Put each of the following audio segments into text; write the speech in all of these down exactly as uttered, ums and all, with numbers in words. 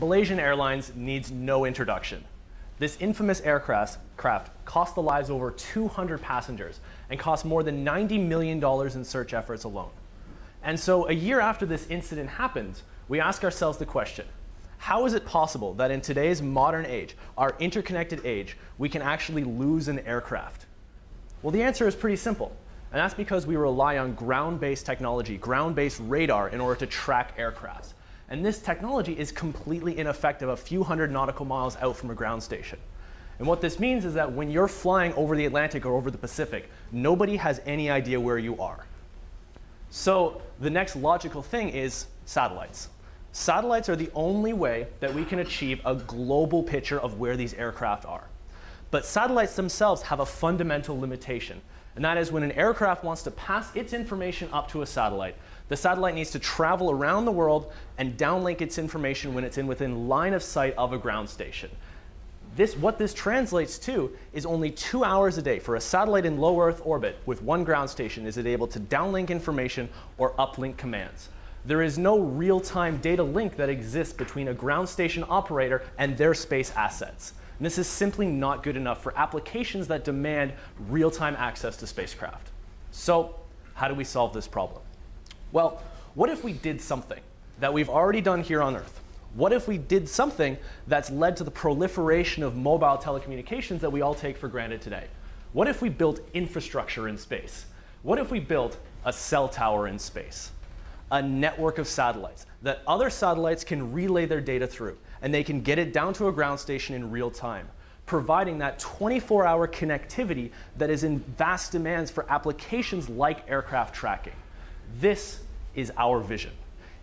Malaysian Airlines needs no introduction. This infamous aircraft cost the lives of over two hundred passengers and cost more than ninety million dollars in search efforts alone. And so a year after this incident happened, we ask ourselves the question, how is it possible that in today's modern age, our interconnected age, we can actually lose an aircraft? Well, the answer is pretty simple, and that's because we rely on ground-based technology, ground-based radar in order to track aircrafts. And this technology is completely ineffective a few hundred nautical miles out from a ground station. And what this means is that when you're flying over the Atlantic or over the Pacific, nobody has any idea where you are. So the next logical thing is satellites. Satellites are the only way that we can achieve a global picture of where these aircraft are. But satellites themselves have a fundamental limitation, and that is when an aircraft wants to pass its information up to a satellite, the satellite needs to travel around the world and downlink its information when it's in within line of sight of a ground station. This, what this translates to is only two hours a day for a satellite in low Earth orbit with one ground station is it able to downlink information or uplink commands. There is no real-time data link that exists between a ground station operator and their space assets. And this is simply not good enough for applications that demand real-time access to spacecraft. So how do we solve this problem? Well, what if we did something that we've already done here on Earth? What if we did something that's led to the proliferation of mobile telecommunications that we all take for granted today? What if we built infrastructure in space? What if we built a cell tower in space? A network of satellites that other satellites can relay their data through, and they can get it down to a ground station in real time, providing that twenty-four hour connectivity that is in vast demands for applications like aircraft tracking. This is our vision.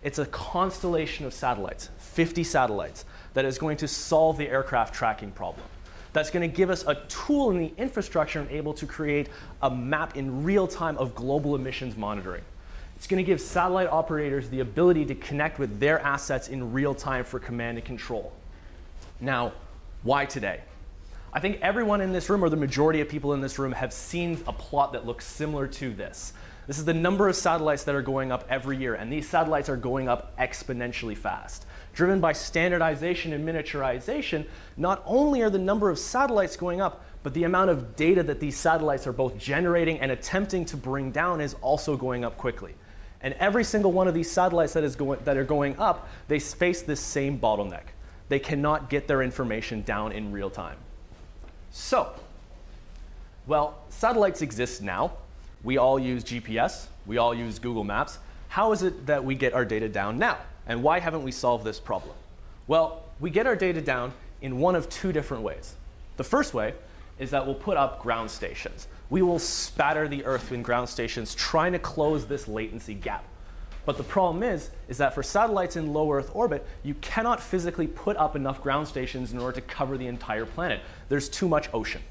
It's a constellation of satellites, fifty satellites, that is going to solve the aircraft tracking problem. That's going to give us a tool in the infrastructure and able to create a map in real time of global emissions monitoring. It's going to give satellite operators the ability to connect with their assets in real time for command and control. Now, why today? I think everyone in this room, or the majority of people in this room, have seen a plot that looks similar to this. This is the number of satellites that are going up every year, and these satellites are going up exponentially fast. Driven by standardization and miniaturization, not only are the number of satellites going up, but the amount of data that these satellites are both generating and attempting to bring down is also going up quickly. And every single one of these satellites that, is going, that are going up, they face this same bottleneck. They cannot get their information down in real time. So, well, satellites exist now. We all use G P S, we all use Google Maps. How is it that we get our data down now? And why haven't we solved this problem? Well, we get our data down in one of two different ways. The first way is that we'll put up ground stations. We will spatter the Earth in ground stations trying to close this latency gap. But the problem is, is that for satellites in low Earth orbit, you cannot physically put up enough ground stations in order to cover the entire planet. There's too much ocean.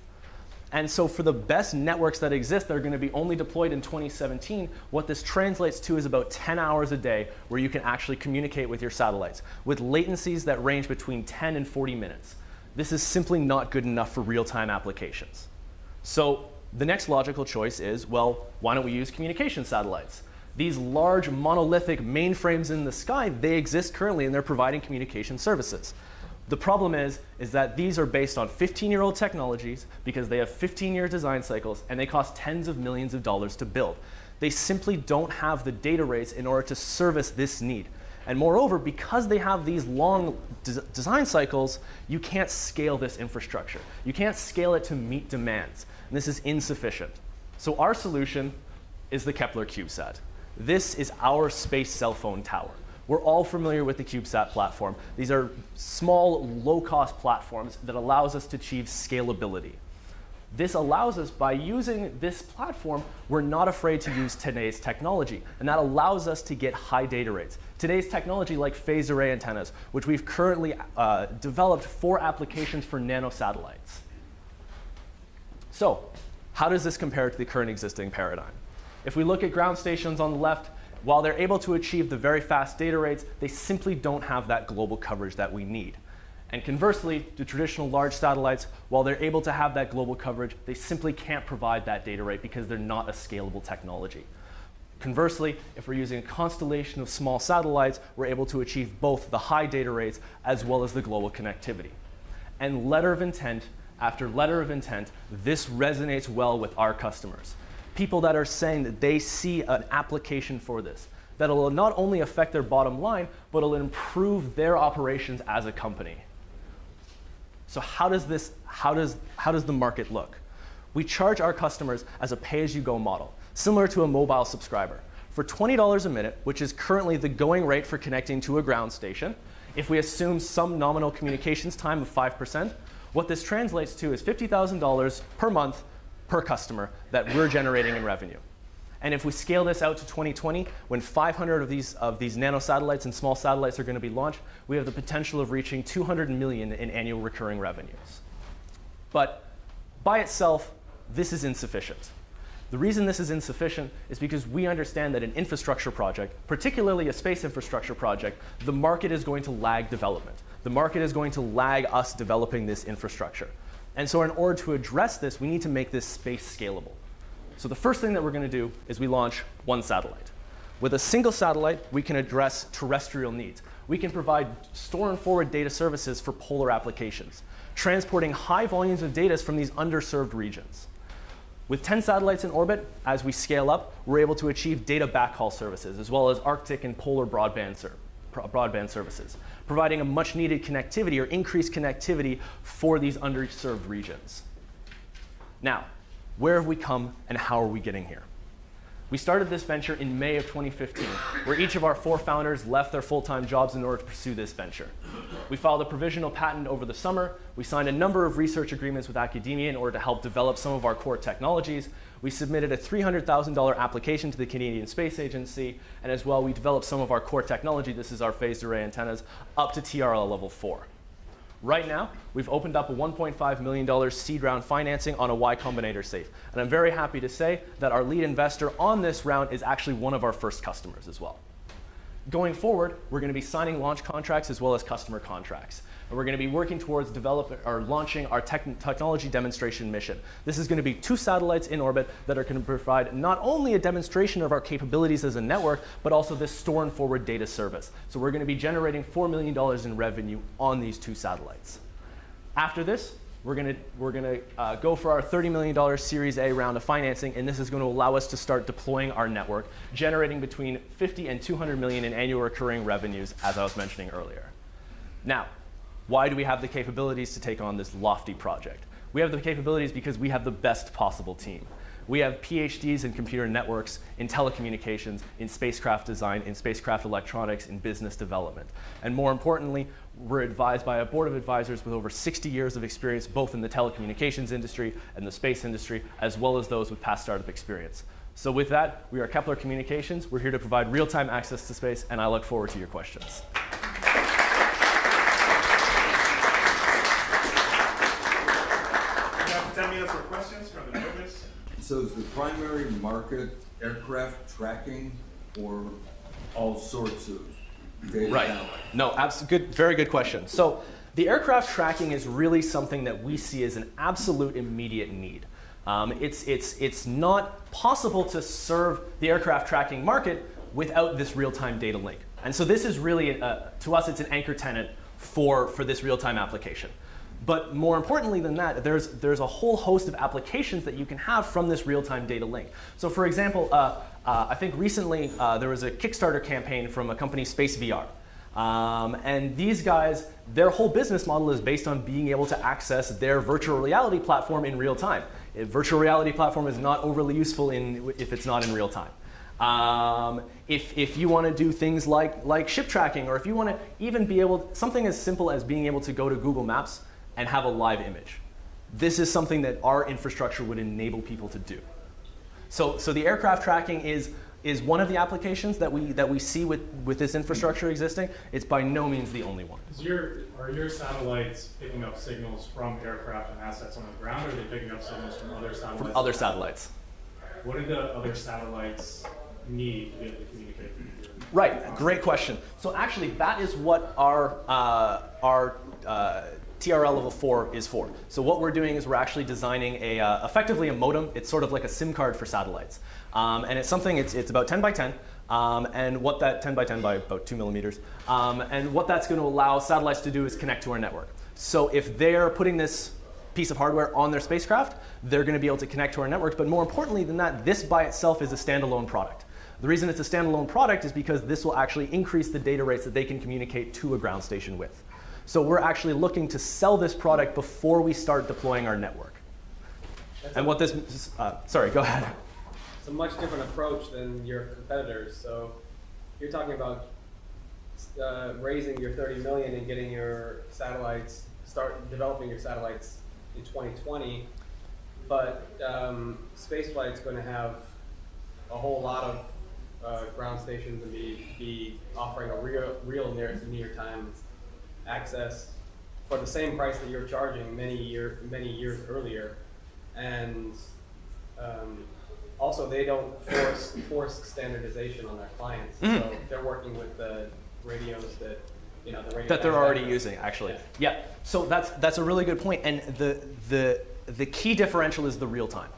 And so for the best networks that exist that are going to be only deployed in twenty seventeen, what this translates to is about ten hours a day where you can actually communicate with your satellites with latencies that range between ten and forty minutes. This is simply not good enough for real-time applications. So the next logical choice is, well, why don't we use communication satellites? These large monolithic mainframes in the sky, they exist currently and they're providing communication services. The problem is, is that these are based on fifteen-year-old technologies because they have fifteen-year design cycles and they cost tens of millions of dollars to build. They simply don't have the data rates in order to service this need. And moreover, because they have these long des- design cycles, you can't scale this infrastructure. You can't scale it to meet demands. And this is insufficient. So our solution is the Kepler CubeSat. This is our space cell phone tower. We're all familiar with the CubeSat platform. These are small, low-cost platforms that allows us to achieve scalability. This allows us, by using this platform, we're not afraid to use today's technology, and that allows us to get high data rates. Today's technology, like phased array antennas, which we've currently uh, developed for applications for nanosatellites. So how does this compare to the current existing paradigm? If we look at ground stations on the left, while they're able to achieve the very fast data rates, they simply don't have that global coverage that we need. And conversely, the traditional large satellites, while they're able to have that global coverage, they simply can't provide that data rate because they're not a scalable technology. Conversely, if we're using a constellation of small satellites, we're able to achieve both the high data rates as well as the global connectivity. And letter of intent after letter of intent, this resonates well with our customers. People that are saying that they see an application for this, that will not only affect their bottom line, but it'll improve their operations as a company. So how does this, how does, how does the market look? We charge our customers as a pay-as-you-go model, similar to a mobile subscriber. For twenty dollars a minute, which is currently the going rate for connecting to a ground station, if we assume some nominal communications time of five percent, what this translates to is fifty thousand dollars per month per customer that we're generating in revenue. And if we scale this out to twenty twenty, when five hundred of these, of these nano satellites and small satellites are going to be launched, we have the potential of reaching two hundred million dollars in annual recurring revenues. But by itself, this is insufficient. The reason this is insufficient is because we understand that an infrastructure project, particularly a space infrastructure project, the market is going to lag development. The market is going to lag us developing this infrastructure. And so in order to address this, we need to make this space scalable. So the first thing that we're going to do is we launch one satellite. With a single satellite, we can address terrestrial needs. We can provide store and forward data services for polar applications, transporting high volumes of data from these underserved regions. With ten satellites in orbit, as we scale up, we're able to achieve data backhaul services, as well as Arctic and polar broadband, ser broadband services, providing a much-needed connectivity or increased connectivity for these underserved regions. Now, where have we come and how are we getting here? We started this venture in May of twenty fifteen, where each of our four founders left their full-time jobs in order to pursue this venture. We filed a provisional patent over the summer. We signed a number of research agreements with academia in order to help develop some of our core technologies. We submitted a three hundred thousand dollar application to the Canadian Space Agency, and as well, we developed some of our core technology, this is our phased array antennas, up to T R L level four. Right now, we've opened up a one point five million dollar seed round financing on a Y Combinator safe. And I'm very happy to say that our lead investor on this round is actually one of our first customers as well. Going forward, we're going to be signing launch contracts as well as customer contracts. And we're going to be working towards developing or launching our tech technology demonstration mission. This is going to be two satellites in orbit that are going to provide not only a demonstration of our capabilities as a network, but also this store and forward data service. So we're going to be generating four million dollars in revenue on these two satellites. After this, we're going to, we're going to uh, go for our thirty million dollar Series A round of financing, and this is going to allow us to start deploying our network, generating between fifty and two hundred million dollars in annual recurring revenues, as I was mentioning earlier. Now, why do we have the capabilities to take on this lofty project? We have the capabilities because we have the best possible team. We have PhDs in computer networks, in telecommunications, in spacecraft design, in spacecraft electronics, in business development. And more importantly, we're advised by a board of advisors with over sixty years of experience, both in the telecommunications industry and the space industry, as well as those with past startup experience. So with that, we are Kepler Communications. We're here to provide real-time access to space, and I look forward to your questions. So is the primary market aircraft tracking or all sorts of data? Right. Now? No, absolutely. Good, very good question. So the aircraft tracking is really something that we see as an absolute immediate need. Um, it's, it's, it's not possible to serve the aircraft tracking market without this real-time data link. And so this is really, uh, to us, it's an anchor tenant for, for this real-time application. But more importantly than that, there's, there's a whole host of applications that you can have from this real-time data link. So for example, uh, uh, I think recently uh, there was a Kickstarter campaign from a company, SpaceVR. Um, and these guys, their whole business model is based on being able to access their virtual reality platform in real time. A virtual reality platform is not overly useful in, if it's not in real time. Um, if, if you want to do things like, like ship tracking, or if you want to even be able, something as simple as being able to go to Google Maps and have a live image. This is something that our infrastructure would enable people to do. So, so the aircraft tracking is, is one of the applications that we, that we see with, with this infrastructure existing. It's by no means the only one. Is your, are your satellites picking up signals from aircraft and assets on the ground, or are they picking up signals from other satellites? From other satellites. What do the other satellites need to be able to communicate? Right, great question. So actually, that is what our, uh, our uh, T R L level four is four. So what we're doing is we're actually designing a, uh, effectively a modem. It's sort of like a SIM card for satellites. Um, and it's something, it's, it's about ten by ten. Um, and what that ten by ten by about two millimeters. Um, and what that's going to allow satellites to do is connect to our network. So if they're putting this piece of hardware on their spacecraft, they're going to be able to connect to our network. But more importantly than that, this by itself is a standalone product. The reason it's a standalone product is because this will actually increase the data rates that they can communicate to a ground station with. So we're actually looking to sell this product before we start deploying our network. That's and what this, uh, sorry, go ahead. It's a much different approach than your competitors. So you're talking about uh, raising your thirty million and getting your satellites, start developing your satellites in twenty twenty. But um, spaceflight's going to have a whole lot of uh, ground stations and be, be offering a real, real near, near time access for the same price that you're charging many years many years earlier, and um, also they don't force force standardization on their clients. Mm. So they're working with the radios that you know the radio that they're already using. Actually, yeah. yeah. So that's that's a really good point, and the the the key differential is the real time.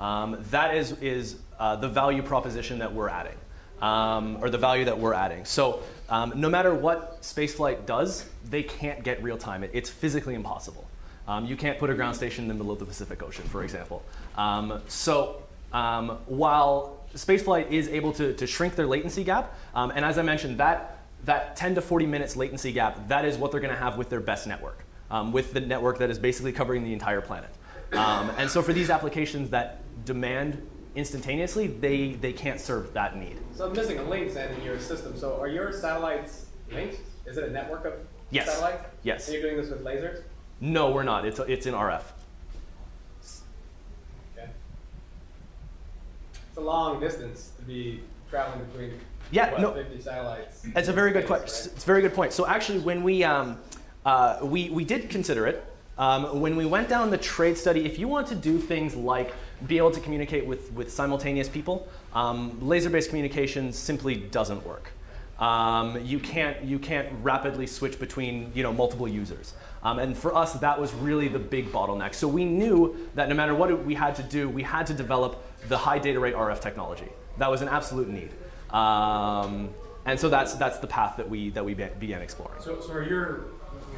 Um, that is is uh, the value proposition that we're adding. Um, or the value that we're adding. So um, no matter what spaceflight does, they can't get real time. It, it's physically impossible. Um, you can't put a ground station in the middle of the Pacific Ocean, for example. Um, so um, while spaceflight is able to, to shrink their latency gap, um, and as I mentioned, that, that ten to forty minutes latency gap, that is what they're going to have with their best network, um, with the network that is basically covering the entire planet. Um, and so for these applications that demand instantaneously, they, they can't serve that need. So I'm missing a link then in your system. So are your satellites linked? Is it a network of yes. satellites? Yes. And you're doing this with lasers? No, we're not. It's, it's in R F. Okay. It's a long distance to be traveling between yeah, what, no, fifty satellites. That's a very good question. Right? It's a very good point. So actually, when we, um, uh, we, we did consider it. Um, when we went down the trade study, if you want to do things like be able to communicate with, with simultaneous people, um, laser-based communication simply doesn't work. Um, you can't, you can't rapidly switch between you know, multiple users. Um, and for us, that was really the big bottleneck. So we knew that no matter what we had to do, we had to develop the high data rate R F technology. That was an absolute need. Um, and so that's, that's the path that we, that we began exploring. So, so are your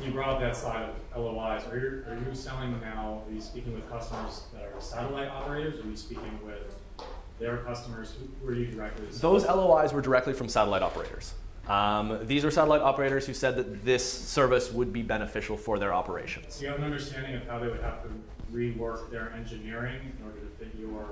you brought up that side of L O Is. Are you, are you selling now, are you speaking with customers that are satellite operators, or are you speaking with their customers? Who are you directly selling? Those L O Is were directly from satellite operators. Um, these were satellite operators who said that this service would be beneficial for their operations. Do you have an understanding of how they would have to rework their engineering in order to fit your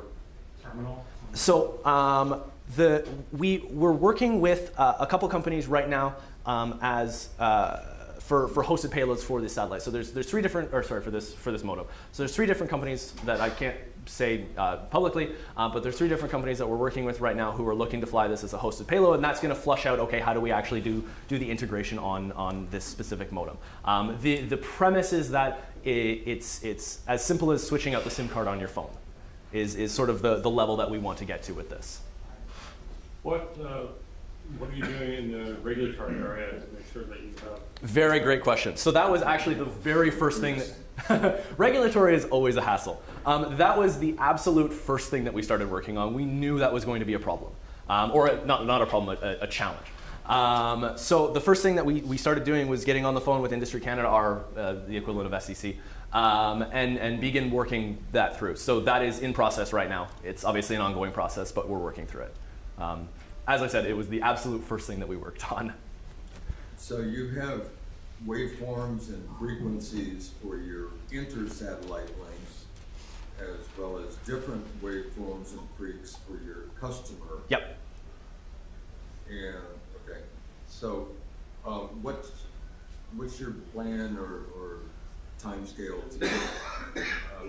terminal? So um, the, we, we're working with uh, a couple companies right now um, as uh, For, for hosted payloads for this satellite. So there's, there's three different, or sorry, for this, for this modem. So there's three different companies that I can't say uh, publicly, uh, but there's three different companies that we're working with right now who are looking to fly this as a hosted payload, and that's going to flush out, okay, how do we actually do, do the integration on, on this specific modem? Um, the, the premise is that it, it's, it's as simple as switching out the SIM card on your phone is, is sort of the, the level that we want to get to with this. What? Uh What are you doing in the regulatory area to make sure that you have? Very great question. So that was actually the very first thing that regulatory is always a hassle. Um, that was the absolute first thing that we started working on. We knew that was going to be a problem, um, or a, not not a problem, a, a challenge. Um, so the first thing that we, we started doing was getting on the phone with Industry Canada, our uh, the equivalent of S E C, um, and and begin working that through. So that is in process right now. It's obviously an ongoing process, but we're working through it. Um, As I said, it was the absolute first thing that we worked on. So you have waveforms and frequencies for your inter-satellite links, as well as different waveforms and freaks for your customer. Yep. And okay, so um, what's what's your plan or, or timescale to uh,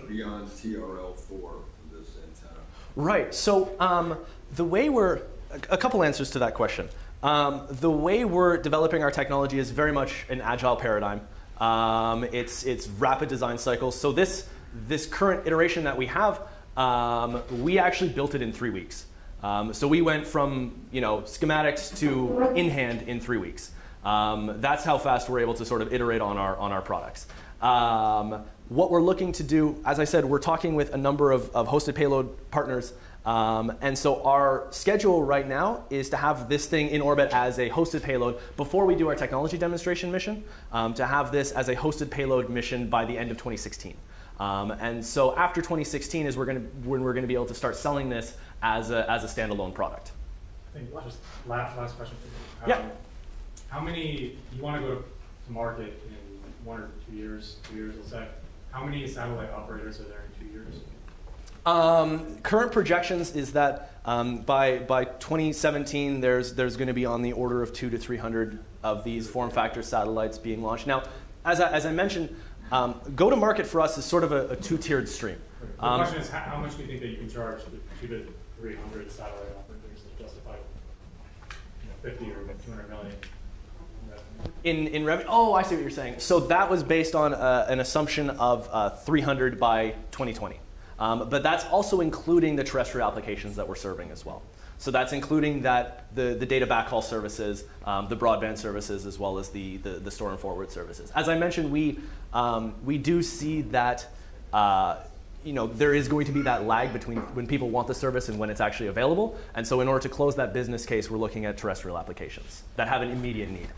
beyond T R L four for this antenna? Right. So um, the way we're A couple answers to that question. Um, the way we're developing our technology is very much an agile paradigm. Um, it's, it's rapid design cycles. So this, this current iteration that we have, um, we actually built it in three weeks. Um, so we went from you know, schematics to in hand in three weeks. Um, that's how fast we're able to sort of iterate on our, on our products. Um, what we're looking to do, as I said, we're talking with a number of, of hosted payload partners. Um, and so our schedule right now is to have this thing in orbit as a hosted payload before we do our technology demonstration mission, um, to have this as a hosted payload mission by the end of twenty sixteen. Um, and so after twenty sixteen is we're gonna, when we're going to be able to start selling this as a, as a standalone product. Just last, last question for you. Um, yeah. How many, you want to go to market in one or two years, two years, let's say. How many satellite operators are there in two years? Um, current projections is that um, by, by twenty seventeen, there's, there's going to be on the order of two to three hundred of these form factor satellites being launched. Now, as I, as I mentioned, um, go to market for us is sort of a, a two-tiered stream. The um, question is, how, how much do you think that you can charge the two to three hundred satellite operators to justify, you know, fifty or two hundred million? In, in revenue? Oh, I see what you're saying. So that was based on uh, an assumption of uh, three hundred by twenty twenty. Um, but that's also including the terrestrial applications that we're serving as well. So that's including that the, the data backhaul services, um, the broadband services, as well as the, the, the store and forward services. As I mentioned, we, um, we do see that uh, you know, there is going to be that lag between when people want the service and when it's actually available. And so in order to close that business case, we're looking at terrestrial applications that have an immediate need.